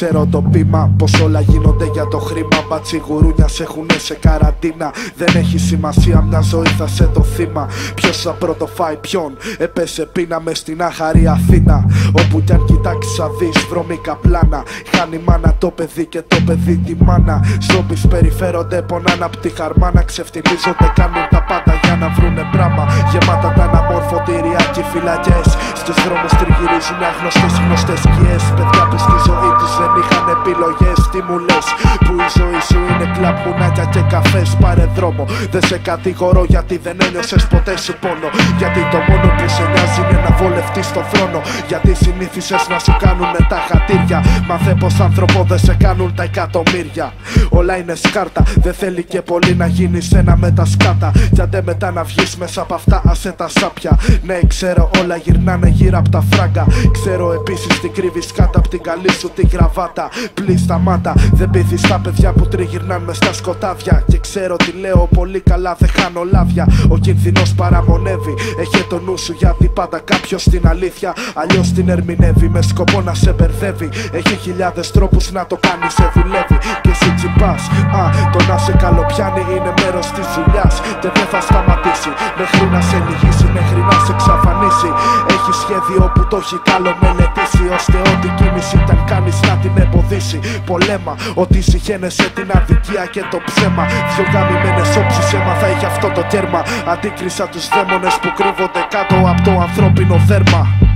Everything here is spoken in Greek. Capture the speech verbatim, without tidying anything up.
Ξέρω το πείμα πως όλα γίνονται για το χρήμα. Μπατσιγουρούνια σε έχουνε σε καραντίνα. Δεν έχει σημασία, μια ζωή θα σε το θύμα. Ποιος θα πρωτοφάει ποιον, έπεσε πείνα μες στην άχαρη Αθήνα. Όπου κι αν κοιτάξεις θα δεις βρωμικά πλάνα. Χάνει μάνα το παιδί και το παιδί τη μάνα. Ζόμπις περιφέρονται, πονάνε απ' τη χαρμάνα. Ξεφτιλίζονται, κάνουν τα πάντα για να βρουνε πράμα. Γεμάτα τα αναμορφωτήρια και φυλακές. Στους δρόμους τριγυρίζουν άγνωστες γνωστές σκιές. Παιδιά που στη ζωή τους δεν είχαν επιλογές. Τι μου λες, που η ζωή σου είναι κλαπουνάκια και καφές. Πάρε δρόμο, δεν σε κατηγορώ γιατί δεν ένιωσες ποτέ σου πόνο. Γιατί το μόνο που σε νοιάζει είναι να βολευτείς στον θρόνο. Γιατί συνήθισες να σου κάνουνε τα χατήρια. Μάθε πως άνθρωπο δεν σε κάνουν τα εκατομμύρια. Όλα είναι σκάρτα, δεν θέλει και πολύ να γίνεις ένα με τα σκάτα. Κι αντε μετά να βγεις μέσα από αυτά, άσε τα σάπια. Ναι, ξέρω όλα γυρνάνε γύρω από τα φράγκα. Ξέρω επίσης τι κρύβεις κάτω από την καλή σου τη γραβάτα. Πλείς τα μάτα, δεν πείθεις τα παιδιά που τριγυρνάν μες στα σκοτάδια. Και ξέρω τι λέω πολύ καλά, δεν χάνω λάδια. Ο κινδυνός παραμονεύει, έχε το νου σου γιατί πάντα κάποιος την αλήθεια αλλιώς την ερμηνεύει. Με σκοπό να σε μπερδεύει, έχει χιλιάδες τρόπους να το κάνει, σε δουλεύει. Και εσύ τσιμπάς, α, το να σε καλοπιάνει είναι μέρος της δουλειάς. Και δεν θα σταματήσει μέχρι να σε λυγίσει, μέχρι να σε εξαφανίσει. Έχει σχέδιο που το έχει καλό μελετήσει, ώστε ό,τι κίνηση ήταν κάνεις να την εμποδίσει. Πολέμα, ότι συγχαίνεσαι την αδικία και το ψέμα. Δυο γαμημένες όψεις έμαθα για αυτό το τέρμα. Αντίκρισα τους δαίμονες που κρύβονται κάτω από το ανθρώπινο δέρμα.